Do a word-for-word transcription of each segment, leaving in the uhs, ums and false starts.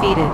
Defeated.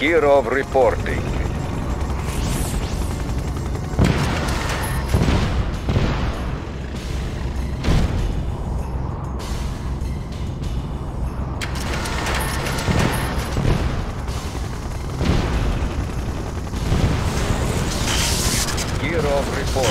gear of reporting. Gear of reporting.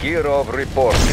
Gear of reporting.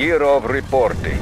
Hero of reporting.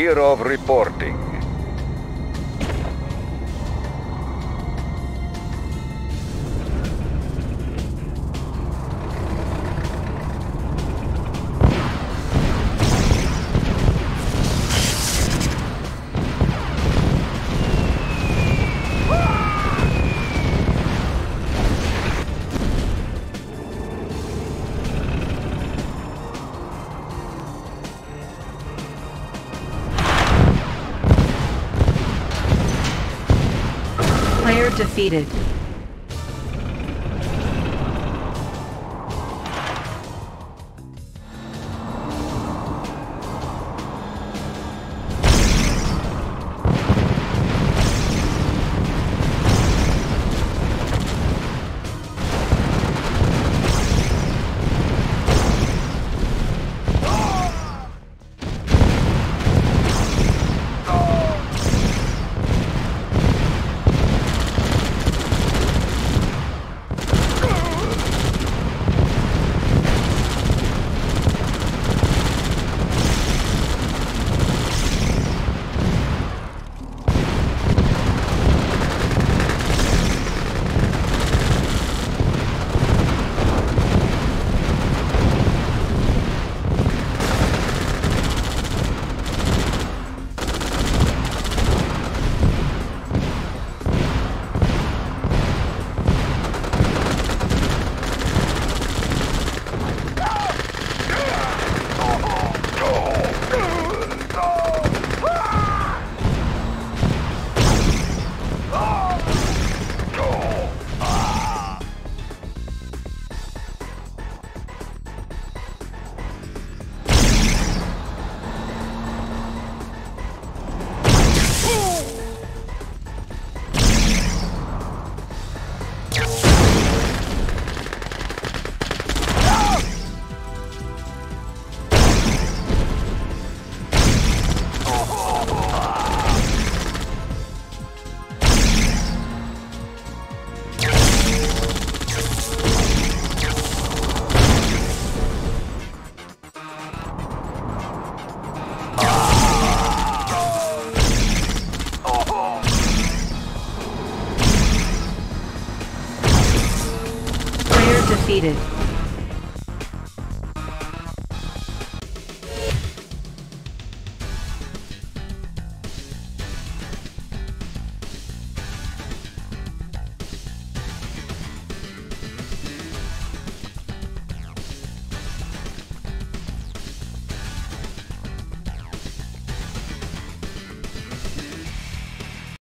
Hero of reporting. Defeated. defeated.